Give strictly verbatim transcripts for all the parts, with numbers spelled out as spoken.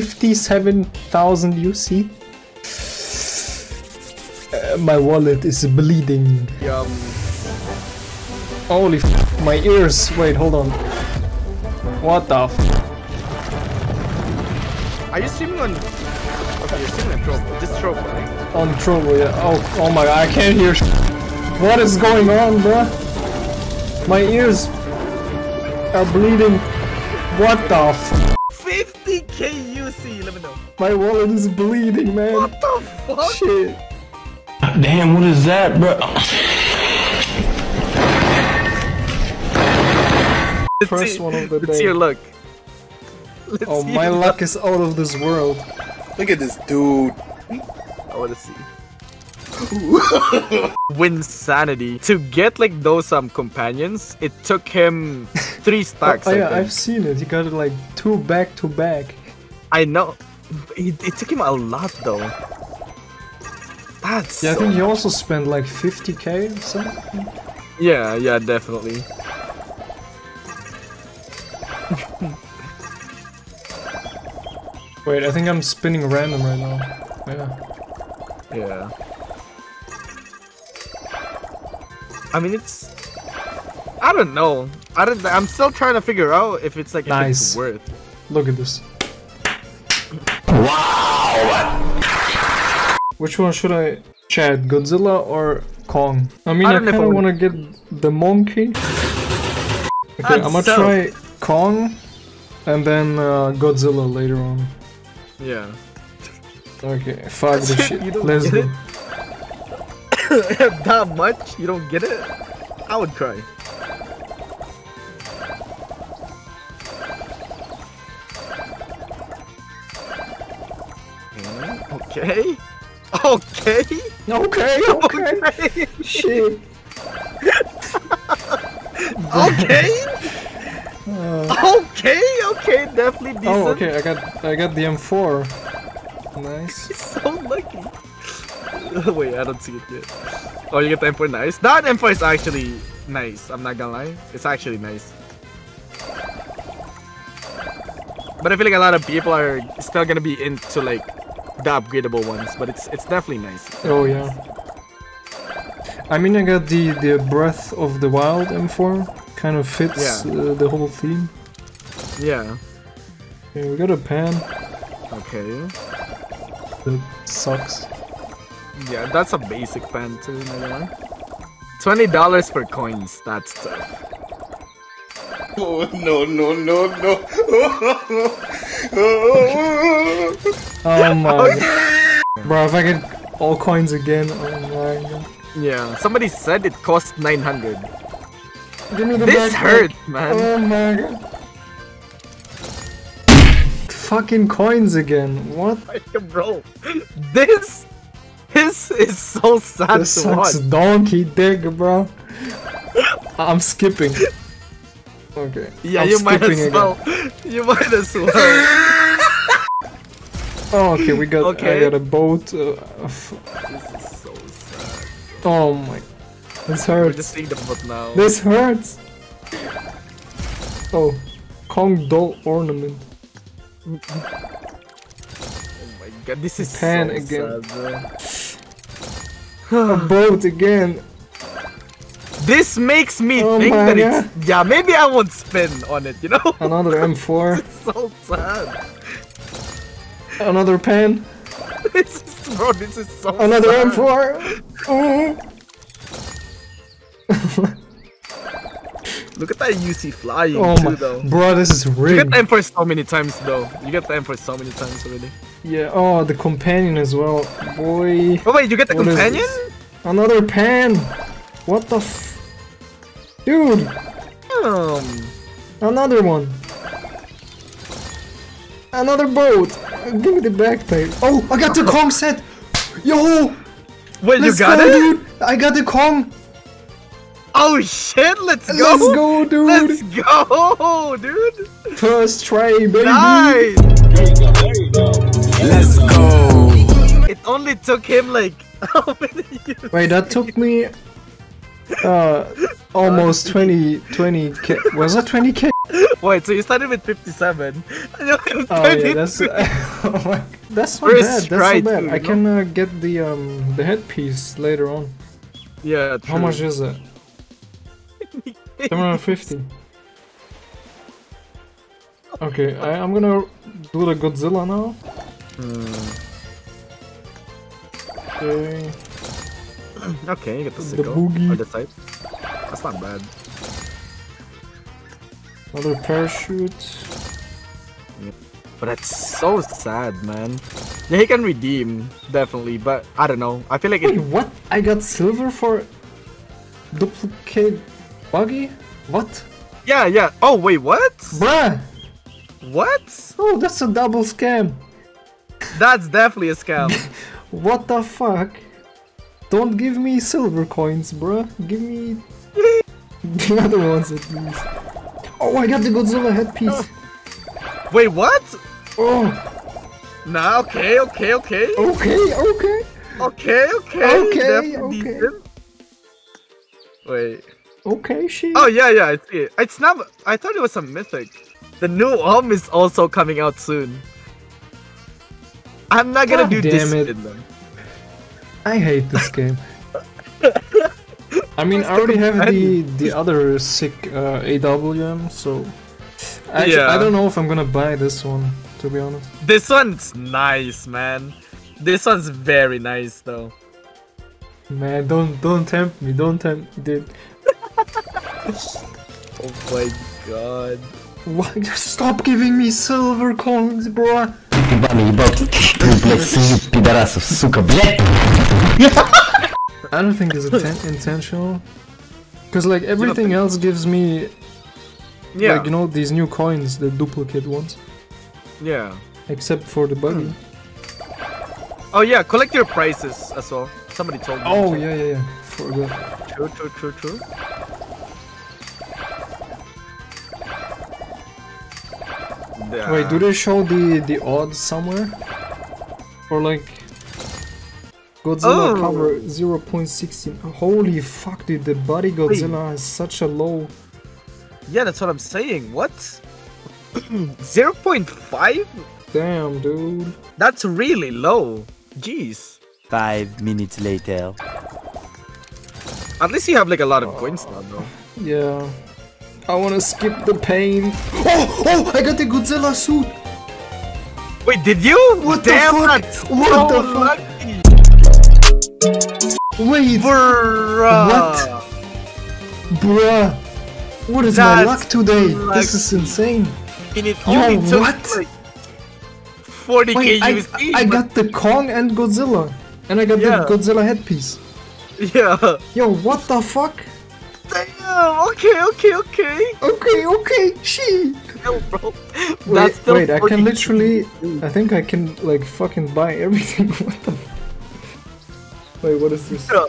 fifty-seven thousand U C. Uh, my wallet is bleeding. Yum. Holy f, my ears. Wait, hold on. What the f? Are you streaming on... Okay, you're streaming on Trovo. Just Trovo, right? On Trovo, yeah. Oh, oh my god, I can't hear sh. What is going on, bruh? My ears are bleeding. What the f? fifty K U C, let me know. My wallet is bleeding, man. What the fuck? Shit. Damn, what is that, bruh? First one of the day. Let's see your luck. Let's oh, my luck is out of this world. Look at this dude. I wanna see. Win sanity. To get like those um companions, it took him three stacks. oh, oh, yeah, I've seen it. He got like two back to back. I know. It, it took him a lot though. That's. Yeah, so I think much. He also spent like fifty K or something. Yeah, yeah, definitely. Wait, I think I'm spinning random right now. Yeah. Yeah. I mean, it's... I don't know. I don't. I'm still trying to figure out if it's like nice. If it's worth. Look at this. Wow! Which one should I chat? Godzilla or Kong? I mean, I, I kind of want to get the monkey. Okay, I'm gonna try Kong and then uh, Godzilla later on. Yeah. Okay, fuck the shit. Let's do it. That much? You don't get it? I would cry. Okay. Okay. Okay. Okay. Okay. Shit. Okay. Uh, okay, okay, definitely decent. Oh, okay, I got, I got the M four. Nice. He's so lucky. Wait, I don't see it yet. Oh, you get the M four, nice. That M four is actually nice. I'm not gonna lie, it's actually nice. But I feel like a lot of people are still gonna be into like the upgradable ones. But it's, it's definitely nice. It's oh nice. Yeah. I mean, I got the the Breath of the Wild M four. Kind of fits yeah. uh, the whole theme. Yeah. Okay, we got a pan. Okay. That sucks. Yeah, that's a basic pan too, another one. twenty dollars for coins, that's tough. Oh, no, no, no, no. Oh my okay. God. Bro, if I get all coins again, oh my God. Yeah, somebody said it cost nine hundred. Give me the this hurt, man. Oh my god. Fucking coins again. What? Bro, this, this is so sad this to watch. This sucks donkey dick, bro. I'm skipping. Okay. Yeah, I'm you might as well. Again. You might as well. Oh, okay, we got. Okay. I got a boat. Uh, this is so sad. Bro. Oh my. This hurts. We're just seeing the boat now. This hurts! Oh. Kong doll ornament. Oh my god, this is pan so again. Sad, bro. A boat again. This makes me oh think that god. It's... Yeah, maybe I won't spin on it, you know? Another M four. This is so sad. Another pan. This is... Bro, this is so Another sad. M four. Mm. Look at that U C flying oh too my. Though. Bro, this is rigged. You get the Emperor so many times though. You get the Emperor so many times already. Yeah, oh, the companion as well. Boy. Oh wait, you get the what companion? Another pan. What the f... Dude. Um. Another one. Another boat. Give me the backpack. Oh, I got the Kong set. Yo. Wait, you got go, it? Dude. I got the Kong. Oh shit, let's go! Let's go, dude! Let's go, dude! First try, baby! Nice! There you go, there you go! Let's go! It only took him like... How many years? Wait, that took me... Uh... Almost twenty... twenty K... Was that twenty K? Wait, so you started with fifty-seven. Oh yeah, that's oh my, that's so bad. That's so bad. I can uh, get the um the headpiece later on. Yeah. True. How much is it? seven hundred fifty. Okay, I, I'm gonna do the Godzilla now. Hmm. Okay. Okay, you get the sickle or the type. That's not bad. Another parachute. Yeah. But that's so sad, man. Yeah, he can redeem, definitely, but I don't know. I feel like Wait, it- what? I got silver for duplicate buggy? What? Yeah, yeah. Oh, wait, what? Bruh! What? Oh, that's a double scam. That's definitely a scam. What the fuck? Don't give me silver coins, bruh. Give me the other ones at least. Oh, I got the Godzilla headpiece. Wait, what? Oh. Nah, okay, okay, okay. Okay, okay. Okay, okay. Okay, okay. Wait. Okay, she. Oh, yeah, yeah, I see it. It's not. I thought it was a mythic. The new O M is also coming out soon. I'm not gonna God do this in them. I hate this game. I mean, I already have the, the other sick uh, A W M, so... Actually, yeah. I don't know if I'm gonna buy this one, to be honest. This one's nice, man. This one's very nice, though. Man, don't don't tempt me, don't tempt me, dude. Oh my god. Why? Just stop giving me silver coins, bro. I don't think it's intentional, cause like everything else gives me, yeah, like you know these new coins, the duplicate ones. Yeah. Except for the buggy. Oh yeah, collect your prices as well. Somebody told me. Oh yeah, yeah, yeah. Forgot. True, true, true, true. Yeah. Wait, do they show the the odds somewhere? Or like Godzilla oh. cover zero point one six. Holy fuck, dude, the body Godzilla has such a low. Yeah, that's what I'm saying. What? zero point five? Damn, dude. That's really low. Jeez. Five minutes later. At least you have like a lot of oh. coins now, though. Yeah. I wanna skip the pain. Oh! Oh! I got the Godzilla suit! Wait, did you? What Damn the fuck? What so the fuck? Lucky. Wait! Bruh! What? Bruh! What is That's my luck today? Lucky. This is insane! In it only oh, took what? Like forty K Wait, U S D, I, I got the Kong and Godzilla. And I got yeah. the Godzilla headpiece. Yeah. Yo, what the fuck? Damn, okay, okay, okay. Okay, okay, she. Yo, bro. That's wait, still wait I can literally. I think I can, like, fucking buy everything. What the. Wait, what is this? Yeah.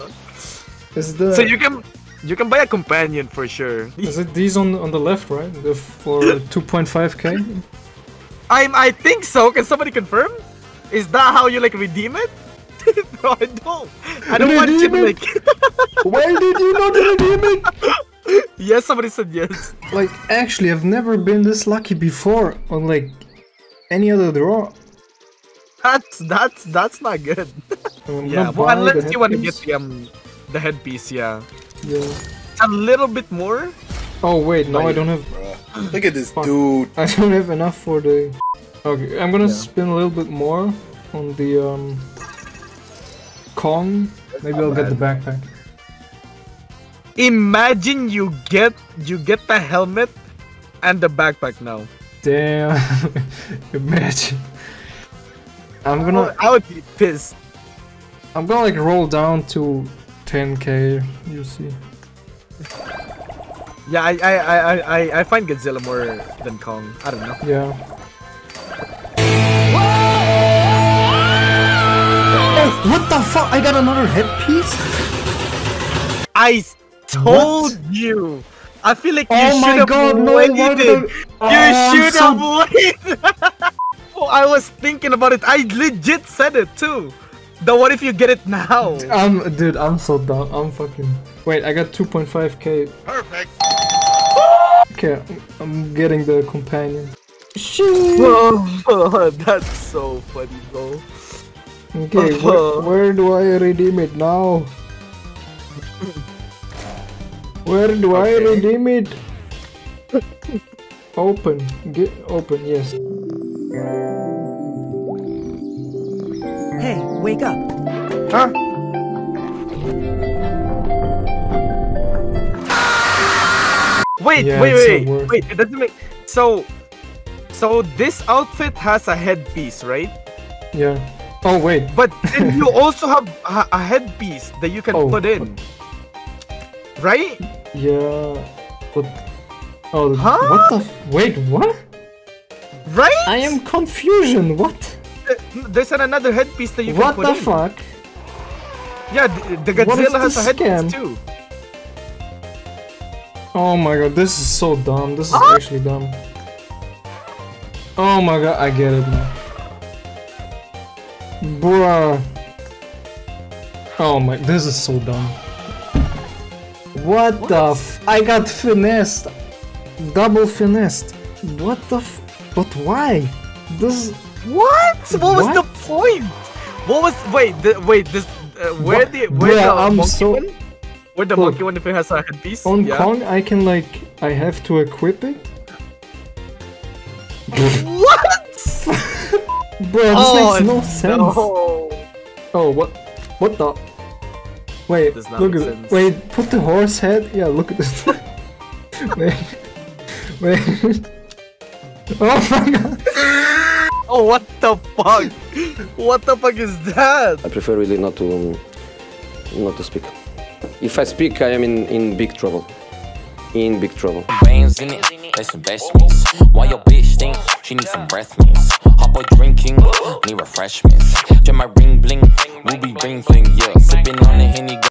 Is the. So you can. You can buy a companion for sure. Is it these on, on the left, right? The, for two point five K? I'm. I think so. Can somebody confirm? Is that how you, like, redeem it? Bro, I don't. I don't want to, like. Why did you not redeem it? Yes, somebody said yes. Like, actually, I've never been this lucky before on like any other draw. That's that's that's not good. Yeah, well, unless you want to get the um the headpiece, yeah. Yeah. A little bit more. Oh wait, no, I don't have. Bruh. Look at this dude. I don't have enough for the. Okay, I'm gonna yeah. spend a little bit more on the um. Kong. Maybe I'll get the backpack. Imagine you get you get the helmet and the backpack now. Damn. Imagine. I'm gonna I would be pissed. I'm gonna like roll down to ten K, you see. Yeah, I I, I, I I find Godzilla more than Kong. I don't know. Yeah. What the fuck? I got another headpiece? I told what? you! I feel like you oh should have God, waited! No, the... oh, you should have so... waited! Oh, I was thinking about it, I legit said it too! Though what if you get it now? Um, dude, I'm so dumb, I'm fucking... Wait, I got two point five K. Perfect! Okay, I'm getting the companion. Shit! Oh, that's so funny, bro. Okay, wh where do I redeem it now? Where do okay. I redeem it? Open. Get open, yes. Hey, wake up. Huh? Wait, yeah, wait, wait, wait, wait, it doesn't make... So... So this outfit has a headpiece, right? Yeah. Oh, wait. But then you also have a headpiece that you can oh, put in. But... Right? Yeah... But... Oh, huh? What the... F wait, what? Right? I am confusion, what? There's another headpiece that you what can put in. What the fuck? Yeah, the, the Godzilla has a headpiece too. Oh my god, this is so dumb. This is ah! actually dumb. Oh my god, I get it now. Bruh. Oh my, this is so dumb. What, what? the f- I got finessed. Double finessed. What the f- But why? This- What? What was what? the point? What was- Wait, the, wait, this- uh, Where what? the- Where yeah, the- I'm so- Where the Look, monkey one if it has a headpiece? On yeah. Kong, I can like... I have to equip it? What?! Bro, this oh, makes no sense. No. Oh, what? What the? Wait, look at sense. Wait, put the horse head? Yeah, look at this. Wait. Wait. Oh my god! Oh, what the fuck? What the fuck is that? I prefer really not to... Um, not to speak. If I speak, I am in, in big trouble. In big trouble. Brains in it, that's the best means. While your bitch thinks she needs some breath means. Hot boy drinking, need refreshments. Get my ring bling, ruby ring fling, yeah. Sipping on the Henny.